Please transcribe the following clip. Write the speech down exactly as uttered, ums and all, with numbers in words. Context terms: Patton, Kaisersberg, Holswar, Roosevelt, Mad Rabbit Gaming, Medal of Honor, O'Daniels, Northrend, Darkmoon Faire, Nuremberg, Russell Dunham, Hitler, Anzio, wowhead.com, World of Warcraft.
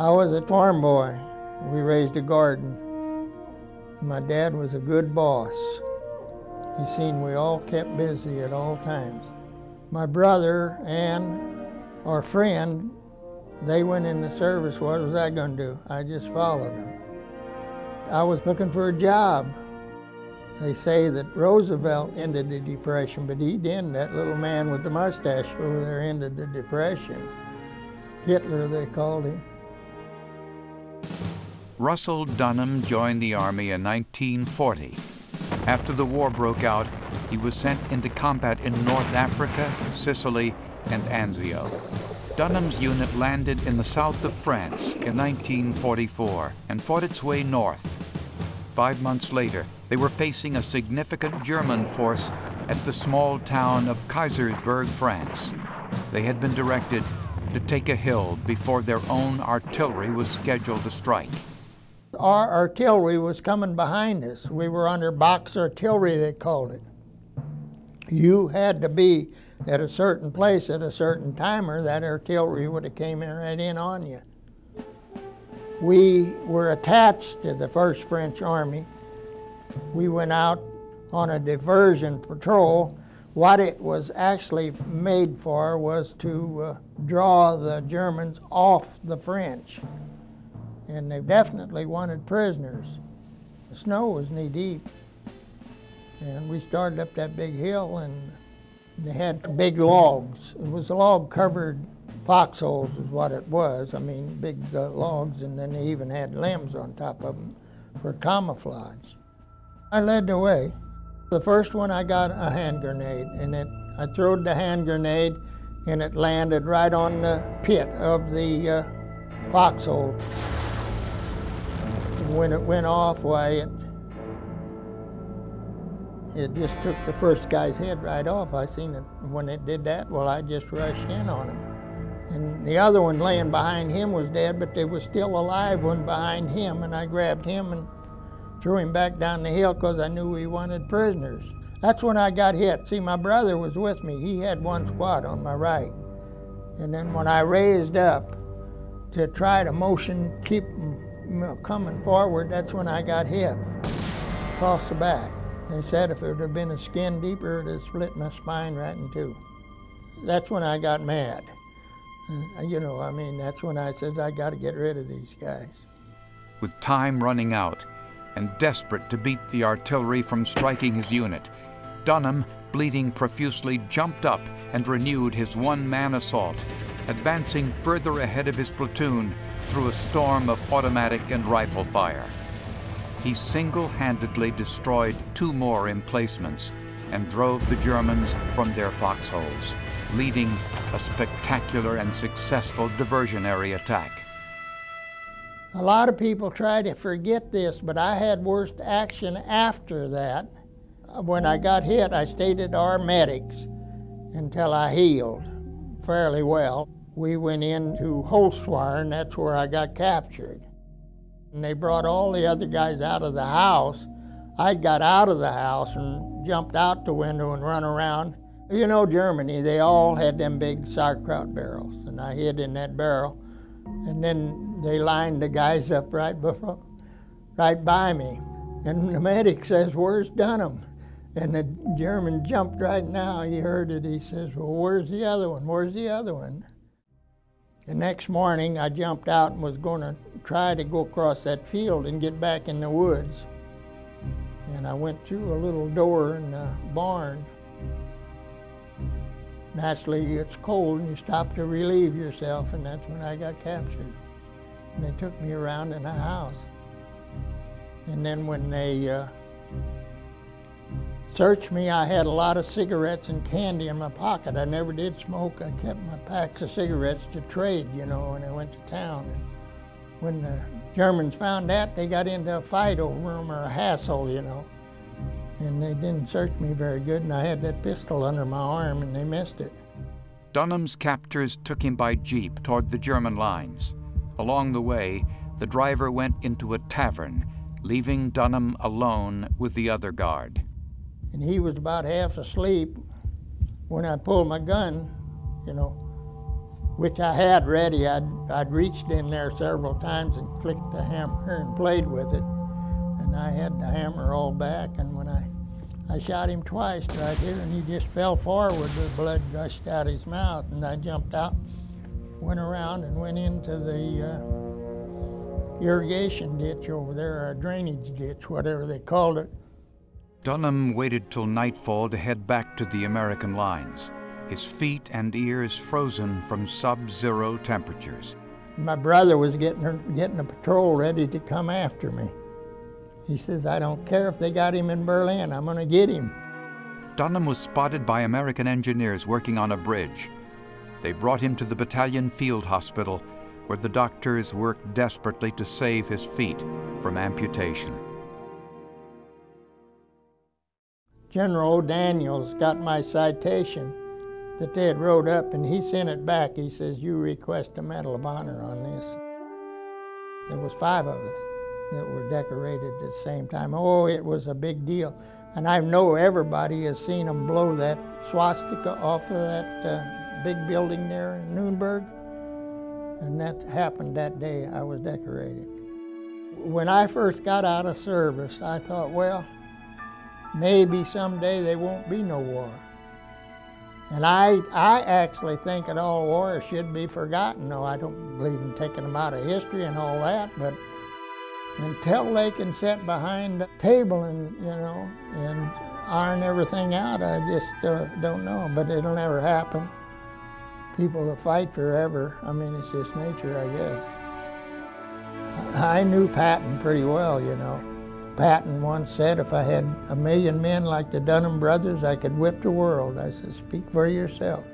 I was a farm boy. We raised a garden. My dad was a good boss. He seen we all kept busy at all times. My brother and our friend, they went in the service. What was I going to do? I just followed them. I was looking for a job. They say that Roosevelt ended the Depression, but he didn't. That little man with the mustache over there ended the Depression. Hitler, they called him. Russell Dunham joined the Army in nineteen forty. After the war broke out, he was sent into combat in North Africa, Sicily, and Anzio. Dunham's unit landed in the south of France in nineteen forty-four and fought its way north. Five months later, they were facing a significant German force at the small town of Kaisersberg, France. They had been directed to take a hill before their own artillery was scheduled to strike. Our artillery was coming behind us. We were under box artillery, they called it. You had to be at a certain place at a certain time, or that artillery would have came in right in on you. We were attached to the first French Army. We went out on a diversion patrol. What it was actually made for was to uh, draw the Germans off the French. And they definitely wanted prisoners. The snow was knee deep. And we started up that big hill, and they had big logs. It was log-covered foxholes is what it was. I mean, big uh, logs, and then they even had limbs on top of them for camouflage. I led the way. The first one, I got a hand grenade, and it, I throwed the hand grenade, and it landed right on the pit of the uh, foxhole. When it went off, why, it, it just took the first guy's head right off. I seen it when it did that. Well, I just rushed in on him. And the other one laying behind him was dead, but there was still a live one behind him, and I grabbed him and threw him back down the hill because I knew we wanted prisoners. That's when I got hit. See, my brother was with me. He had one squad on my right. And then when I raised up to try to motion, keep him coming forward, that's when I got hit across the back. They said if it would have been a skin deeper, it would have split my spine right in two. That's when I got mad. You know, I mean, that's when I said, I got to get rid of these guys. With time running out and desperate to beat the artillery from striking his unit, Dunham, bleeding profusely, jumped up and renewed his one-man assault, advancing further ahead of his platoon through a storm of automatic and rifle fire. He single-handedly destroyed two more emplacements and drove the Germans from their foxholes, leading a spectacular and successful diversionary attack. A lot of people try to forget this, but I had worse action after that. When I got hit, I stayed at our medics until I healed fairly well. We went into Holswar, and that's where I got captured. And they brought all the other guys out of the house. I got out of the house and jumped out the window and run around. You know, Germany, they all had them big sauerkraut barrels, and I hid in that barrel. And then they lined the guys up right, before, right by me. And the medic says, "Where's Dunham?" And the German jumped right now. He heard it. He says, "Well, where's the other one? Where's the other one?" The next morning, I jumped out and was going to try to go across that field and get back in the woods. And I went through a little door in the barn. Naturally, it's cold, and you stop to relieve yourself, and that's when I got captured. And they took me around in the house. And then when they uh, searched me, I had a lot of cigarettes and candy in my pocket. I never did smoke. I kept my packs of cigarettes to trade, you know, and I went to town. And when the Germans found that, they got into a fight over them, or a hassle, you know. And they didn't search me very good, and I had that pistol under my arm, and they missed it. Dunham's captors took him by jeep toward the German lines. Along the way, the driver went into a tavern, leaving Dunham alone with the other guard. And he was about half asleep when I pulled my gun, you know, which I had ready. I'd, I'd reached in there several times and clicked the hammer and played with it. And I had the hammer all back, and when I, I shot him twice right here, and he just fell forward, the blood gushed out his mouth, and I jumped out, went around and went into the uh, irrigation ditch over there, or drainage ditch, whatever they called it. Dunham waited till nightfall to head back to the American lines, his feet and ears frozen from sub-zero temperatures. My brother was getting, getting a patrol ready to come after me. He says, I don't care if they got him in Berlin, I'm gonna get him. Dunham was spotted by American engineers working on a bridge. They brought him to the battalion field hospital, where the doctors worked desperately to save his feet from amputation. General O'Daniels got my citation that they had wrote up, and he sent it back. He says, you request a Medal of Honor on this. There was five of us that were decorated at the same time. Oh, it was a big deal. And I know everybody has seen them blow that swastika off of that uh, big building there in Nuremberg. And that happened that day I was decorated. When I first got out of service, I thought, well, maybe someday there won't be no war. And I, I actually think that all wars should be forgotten. No, I don't believe in taking them out of history and all that, but until they can sit behind a table and, you know, and iron everything out, I just uh, don't know. But it'll never happen. People will fight forever. I mean, it's just nature, I guess. I knew Patton pretty well, you know. Patton once said, if I had a million men like the Dunham brothers, I could whip the world. I said, speak for yourself.